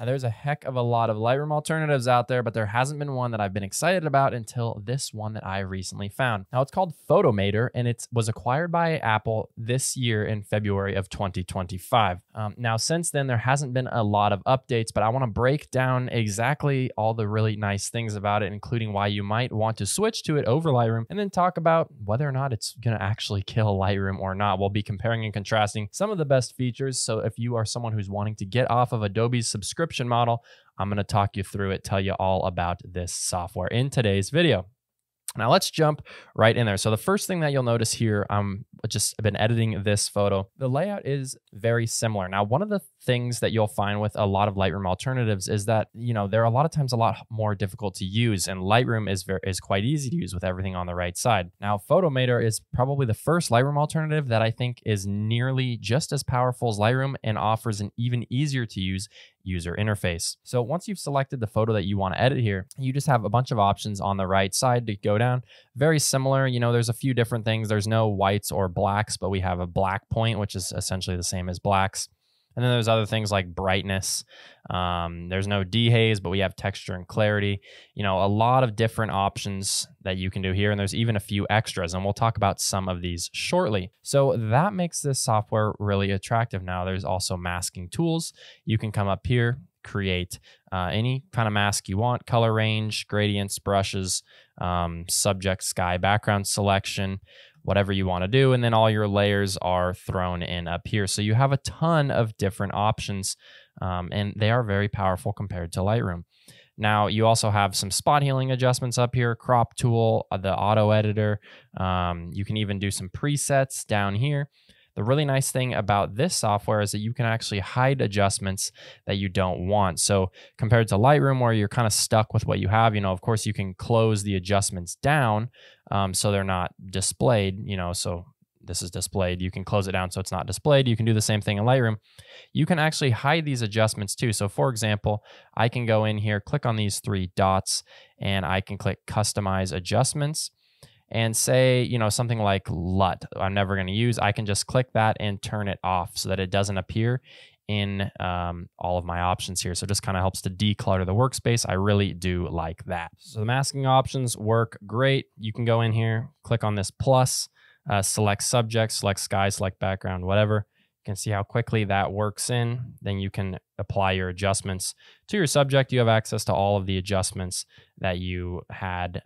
Now, there's a heck of a lot of Lightroom alternatives out there, but there hasn't been one that I've been excited about until this one that I recently found. Now, it's called Photomator, and it was acquired by Apple this year in February of 2025. Now, since then, there hasn't been a lot of updates, but I want to break down exactly all the really nice things about it, including why you might want to switch to it over Lightroom, and then talk about whether or not it's going to actually kill Lightroom or not. We'll be comparing and contrasting some of the best features, so if you are someone who's wanting to get off of Adobe's subscription model, I'm going to talk you through it, tell you all about this software in today's video. Now let's jump right in there. So the first thing that you'll notice here, I've just been editing this photo. The layout is very similar. Now, one of the things that you'll find with a lot of Lightroom alternatives is that, you know, they're a lot of times a lot more difficult to use, and Lightroom is quite easy to use with everything on the right side. Now, Photomator is probably the first Lightroom alternative that I think is nearly just as powerful as Lightroom and offers an even easier to use user interface. So once you've selected the photo that you want to edit here, you just have a bunch of options on the right side to go down. Very similar, you know, there's a few different things. There's no whites or blacks, but we have a black point, which is essentially the same as blacks. And then there's other things like brightness. There's no dehaze, but we have texture and clarity. You know, a lot of different options that you can do here. And there's even a few extras, and we'll talk about some of these shortly. So that makes this software really attractive. Now, there's also masking tools. You can come up here, create any kind of mask you want, color range, gradients, brushes, subject, sky, background selection, whatever you want to do. And then all your layers are thrown in up here. So you have a ton of different options, and they are very powerful compared to Lightroom. Now, you also have some spot healing adjustments up here, crop tool, the auto editor. You can even do some presets down here. The really nice thing about this software is that you can actually hide adjustments that you don't want. So compared to Lightroom, where you're kind of stuck with what you have, you know, of course you can close the adjustments down so they're not displayed, you know, so this is displayed. You can close it down so it's not displayed. You can do the same thing in Lightroom. You can actually hide these adjustments too. So for example, I can go in here, click on these three dots, and I can click Customize Adjustments. And say, you know, something like LUT, I'm never going to use. I can just click that and turn it off so that it doesn't appear in all of my options here. So it just kind of helps to declutter the workspace. I really do like that. So the masking options work great. You can go in here, click on this plus, select subject, select sky, select background, whatever. You can see how quickly that works in. Then you can apply your adjustments to your subject. You have access to all of the adjustments that you had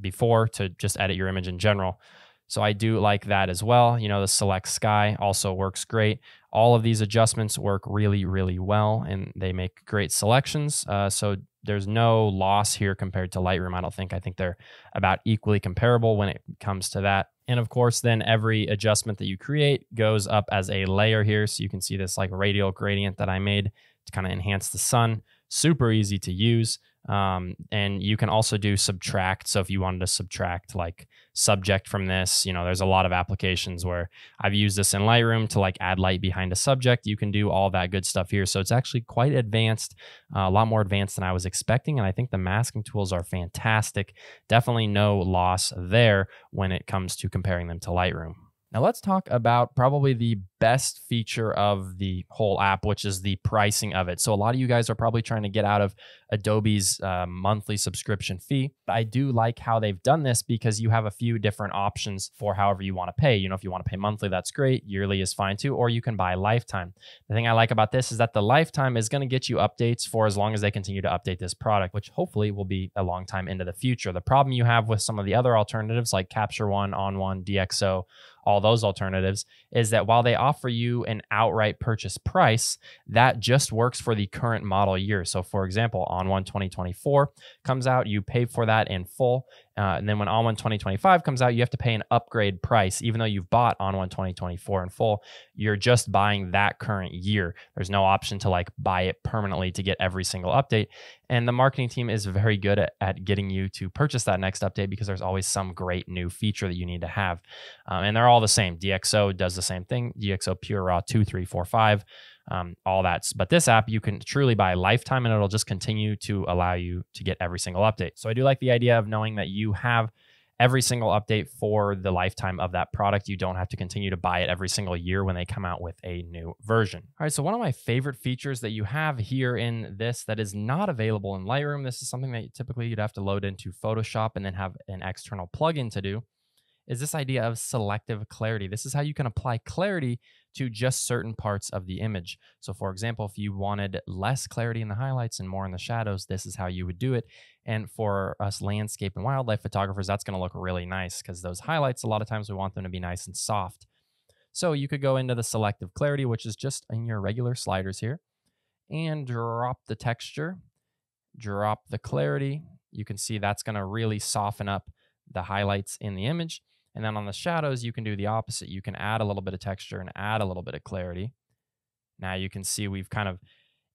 before to just edit your image in general. So I do like that as well. You know, the select sky also works great. All of these adjustments work really, really well, and they make great selections. So there's no loss here compared to Lightroom. I don't think. I think they're about equally comparable when it comes to that. And of course, then every adjustment that you create goes up as a layer here. So you can see this like radial gradient that I made to kind of enhance the sun. Super easy to use. And you can also do subtract. So if you wanted to subtract like subject from this, you know, there's a lot of applications where I've used this in Lightroom to like add light behind a subject. You can do all that good stuff here. So it's actually quite advanced, a lot more advanced than I was expecting. And I think the masking tools are fantastic. Definitely no loss there when it comes to comparing them to Lightroom. Now let's talk about probably the best feature of the whole app, which is the pricing of it. So a lot of you guys are probably trying to get out of Adobe's monthly subscription fee. I do like how they've done this because you have a few different options for however you want to pay. You know, if you want to pay monthly, that's great. Yearly is fine too, or you can buy lifetime. The thing I like about this is that the lifetime is going to get you updates for as long as they continue to update this product, which hopefully will be a long time into the future. The problem you have with some of the other alternatives like Capture One, ON1, DxO, all those alternatives, is that while they offer you an outright purchase price, that just works for the current model year. So for example, ON1 2024 comes out, you pay for that in full. And then when ON1 2025 comes out, you have to pay an upgrade price. Even though you've bought ON1 2024 in full, you're just buying that current year. There's no option to like buy it permanently to get every single update. And the marketing team is very good at getting you to purchase that next update because there's always some great new feature that you need to have. And they're all the same. DxO does the same thing. DxO Pure Raw 2, 3, 4, 5. All that. But this app, you can truly buy lifetime and it'll just continue to allow you to get every single update. So I do like the idea of knowing that you have every single update for the lifetime of that product. You don't have to continue to buy it every single year when they come out with a new version. All right, so one of my favorite features that you have here in this that is not available in Lightroom, this is something that typically you'd have to load into Photoshop and then have an external plugin to do, is this idea of selective clarity. This is how you can apply clarity to just certain parts of the image. So for example, if you wanted less clarity in the highlights and more in the shadows, this is how you would do it. And for us landscape and wildlife photographers, that's gonna look really nice because those highlights, a lot of times we want them to be nice and soft. So you could go into the selective clarity, which is just in your regular sliders here, and drop the texture, drop the clarity. You can see that's gonna really soften up the highlights in the image. And then on the shadows, you can do the opposite. You can add a little bit of texture and add a little bit of clarity. Now you can see we've kind of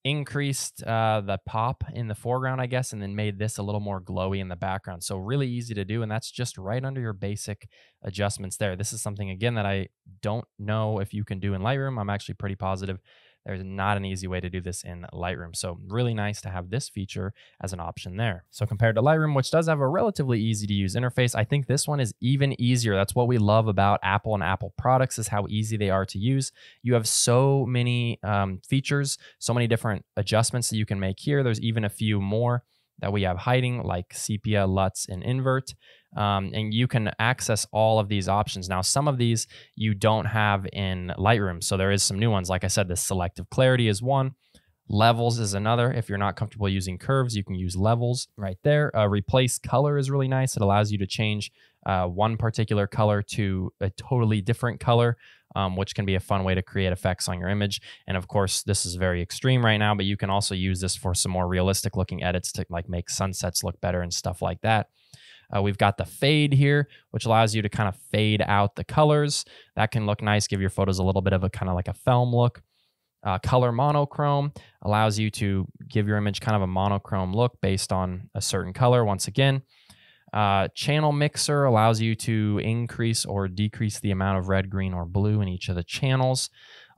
increased the pop in the foreground, I guess, and then made this a little more glowy in the background. So really easy to do, and that's just right under your basic adjustments there. This is something, again, that I don't know if you can do in Lightroom. I'm actually pretty positive there's not an easy way to do this in Lightroom. So really nice to have this feature as an option there. So compared to Lightroom, which does have a relatively easy to use interface, I think this one is even easier. That's what we love about Apple and Apple products, is how easy they are to use. You have so many features, so many different adjustments that you can make here. There's even a few more that we have hiding, like sepia, LUTs, and invert. And you can access all of these options. Now, some of these you don't have in Lightroom. So there is some new ones. Like I said, the selective clarity is one. Levels is another. If you're not comfortable using curves, you can use levels right there. Replace color is really nice. It allows you to change one particular color to a totally different color, which can be a fun way to create effects on your image. And of course, this is very extreme right now, but you can also use this for some more realistic looking edits to like make sunsets look better and stuff like that. We've got the fade here, which allows you to kind of fade out the colors. That can look nice, give your photos a little bit of a kind of like a film look. Color monochrome allows you to give your image kind of a monochrome look based on a certain color once again. Channel mixer allows you to increase or decrease the amount of red, green, or blue in each of the channels.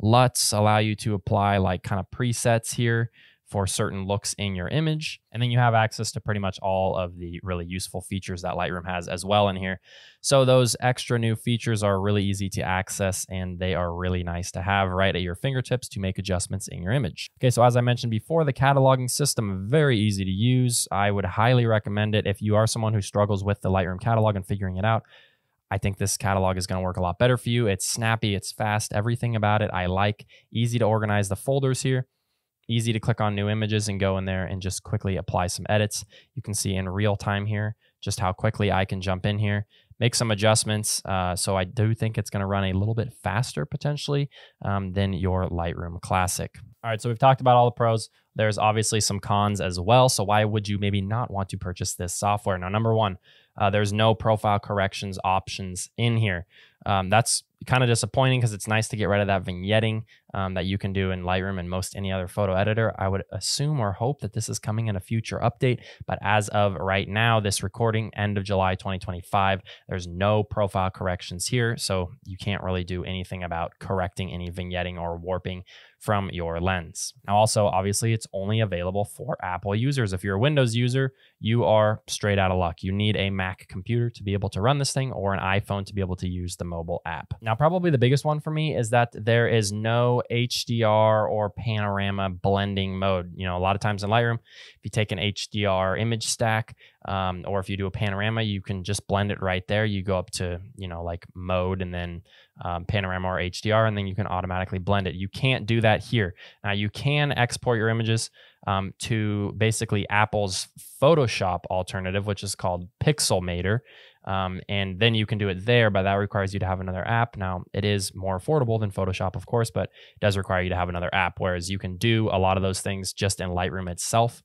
LUTs allow you to apply like kind of presets here for certain looks in your image. And then you have access to pretty much all of the really useful features that Lightroom has as well in here. So those extra new features are really easy to access, and they are really nice to have right at your fingertips to make adjustments in your image. Okay, so as I mentioned before, the cataloging system, very easy to use. I would highly recommend it. If you are someone who struggles with the Lightroom catalog and figuring it out, I think this catalog is going to work a lot better for you. It's snappy, it's fast, everything about it I like. Easy to organize the folders here. Easy to click on new images and go in there and just quickly apply some edits. You can see in real time here just how quickly I can jump in here, make some adjustments. So I do think it's going to run a little bit faster potentially than your Lightroom Classic. All right, so we've talked about all the pros. There's obviously some cons as well. So why would you maybe not want to purchase this software? Now, number one, there's no profile corrections options in here. That's kind of disappointing because it's nice to get rid of that vignetting that you can do in Lightroom and most any other photo editor. I would assume or hope that this is coming in a future update, but as of right now, this recording, end of July 2025, there's no profile corrections here, so you can't really do anything about correcting any vignetting or warping from your lens. Now also, obviously, it's only available for Apple users. If you're a Windows user, you are straight out of luck. You need a Mac computer to be able to run this thing, or an iPhone to be able to use the mobile app. Now, probably the biggest one for me is that there is no HDR or panorama blending mode. You know, a lot of times in Lightroom, if you take an HDR image stack, or if you do a panorama, you can just blend it right there. You go up to, you know, like mode and then panorama or HDR, and then you can automatically blend it. You can't do that here. Now you can export your images to basically Apple's Photoshop alternative, which is called Pixelmator. And then you can do it there, but that requires you to have another app. Now, it is more affordable than Photoshop, of course, but it does require you to have another app, whereas you can do a lot of those things just in Lightroom itself.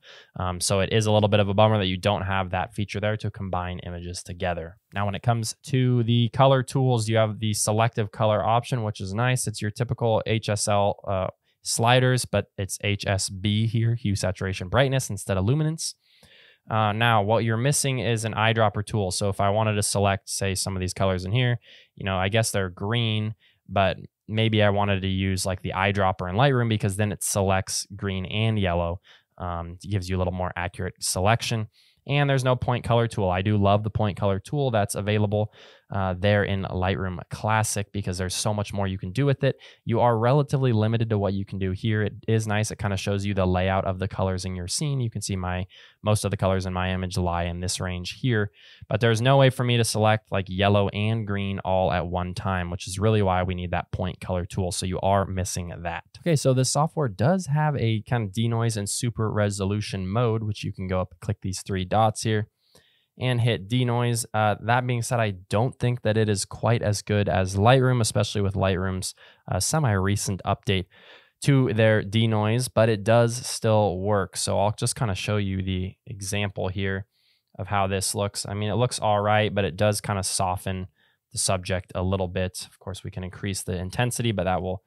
So it is a little bit of a bummer that you don't have that feature there to combine images together. Now, when it comes to the color tools, you have the selective color option, which is nice. It's your typical HSL sliders, but it's HSB here, hue, saturation, brightness, instead of luminance. Now, what you're missing is an eyedropper tool. So if I wanted to select, say, some of these colors in here, you know, I guess they're green, but maybe I wanted to use like the eyedropper in Lightroom because then it selects green and yellow. It gives you a little more accurate selection. and there's no point color tool. I do love the point color tool that's available there in Lightroom Classic because there's so much more you can do with it. You are relatively limited to what you can do here. It is nice. It kind of shows you the layout of the colors in your scene. You can see most of the colors in my image lie in this range here, but there's no way for me to select like yellow and green all at one time, which is really why we need that point color tool. So you are missing that. Okay, so this software does have a kind of denoise and super resolution mode, which you can go up, click these three dots here and hit denoise. That being said, I don't think that it is quite as good as Lightroom, especially with Lightroom's semi-recent update to their denoise, but it does still work. So I'll just kind of show you the example here of how this looks. I mean, it looks all right, but it does kind of soften the subject a little bit. Of course, we can increase the intensity, but that will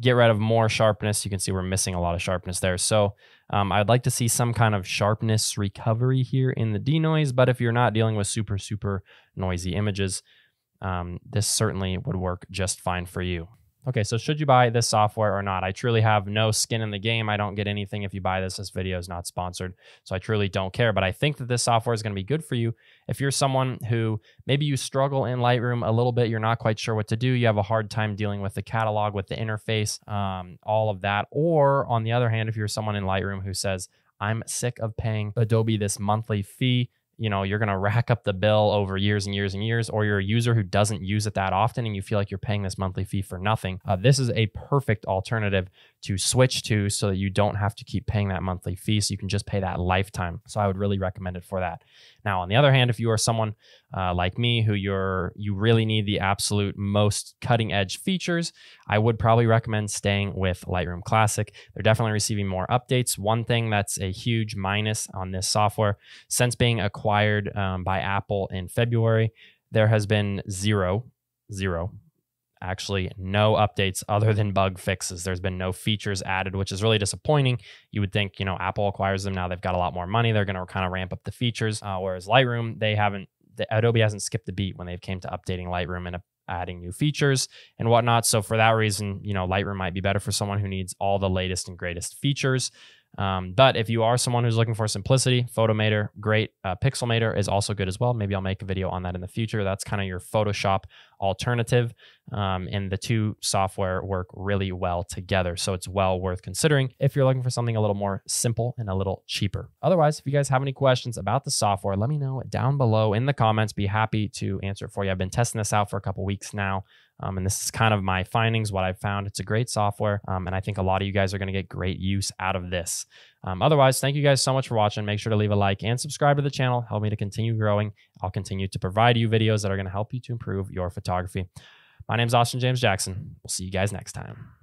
get rid of more sharpness. You can see we're missing a lot of sharpness there. So I'd like to see some kind of sharpness recovery here in the denoise, but if you're not dealing with super, super noisy images, this certainly would work just fine for you. Okay, so should you buy this software or not? I truly have no skin in the game. I don't get anything if you buy this. This video is not sponsored, so I truly don't care. But I think that this software is going to be good for you. If you're someone who maybe you struggle in Lightroom a little bit, you're not quite sure what to do, you have a hard time dealing with the catalog, with the interface, all of that. Or on the other hand, if you're someone in Lightroom who says, I'm sick of paying Adobe this monthly fee, you know, you're going to rack up the bill over years and years and years, or you're a user who doesn't use it that often and you feel like you're paying this monthly fee for nothing. This is a perfect alternative to switch to so that you don't have to keep paying that monthly fee. So you can just pay that lifetime. So I would really recommend it for that. Now, on the other hand, if you are someone like me who you really need the absolute most cutting edge features, I would probably recommend staying with Lightroom Classic. They're definitely receiving more updates. One thing that's a huge minus on this software, since being acquired by Apple in February, there has been actually no updates other than bug fixes. There's been no features added, which is really disappointing. You would think, you know, Apple acquires them. Now they've got a lot more money. They're going to kind of ramp up the features. Whereas Lightroom, Adobe hasn't skipped a beat when they've came to updating Lightroom and adding new features and whatnot. So for that reason, you know, Lightroom might be better for someone who needs all the latest and greatest features. But if you are someone who's looking for simplicity, Photomator, great. Pixelmator is also good as well. Maybe I'll make a video on that in the future. That's kind of your Photoshop alternative. And the two software work really well together. So it's well worth considering if you're looking for something a little more simple and a little cheaper. Otherwise, if you guys have any questions about the software, let me know down below in the comments. Be happy to answer it for you. I've been testing this out for a couple weeks now. And this is kind of my findings, what I've found. It's a great software, and I think a lot of you guys are going to get great use out of this. Otherwise, thank you guys so much for watching. Make sure to leave a like and subscribe to the channel. Help me to continue growing. I'll continue to provide you videos that are going to help you to improve your photography. My name is Austin James Jackson. We'll see you guys next time.